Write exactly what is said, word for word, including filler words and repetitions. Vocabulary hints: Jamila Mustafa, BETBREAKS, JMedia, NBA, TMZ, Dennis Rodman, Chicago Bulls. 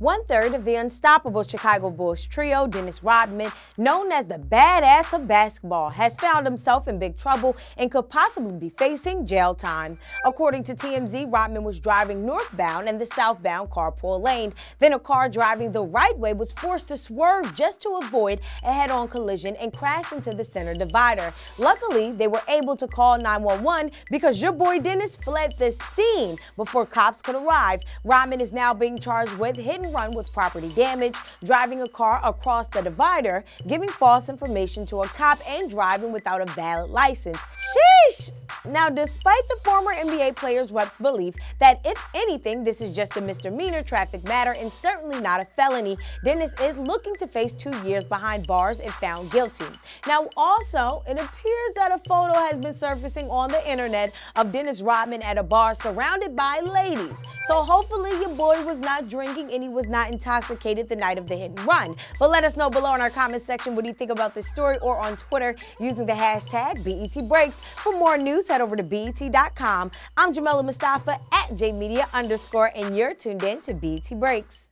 One-third of the unstoppable Chicago Bulls trio, Dennis Rodman, known as the badass of basketball, has found himself in big trouble and could possibly be facing jail time. According to T M Z, Rodman was driving northbound in the southbound carpool lane. Then a car driving the right way was forced to swerve just to avoid a head-on collision and crashed into the center divider. Luckily, they were able to call nine one one because your boy Dennis fled the scene before cops could arrive. Rodman is now being charged with hit and run with property damage, driving a car across the divider, giving false information to a cop, and driving without a valid license. Sheesh! Now, despite the former N B A player's rep's belief that, if anything, this is just a misdemeanor traffic matter and certainly not a felony, Dennis is looking to face two years behind bars if found guilty. Now, also, it appears that a photo has been surfacing on the internet of Dennis Rodman at a bar surrounded by ladies. So hopefully your boy was not drinking and he was not intoxicated the night of the hit and run. But let us know below in our comment section what do you think about this story, or on Twitter using the hashtag B E T Breaks. For more news, head over to B E T dot com. I'm Jamila Mustafa at JMedia underscore, and you're tuned in to B E T Breaks.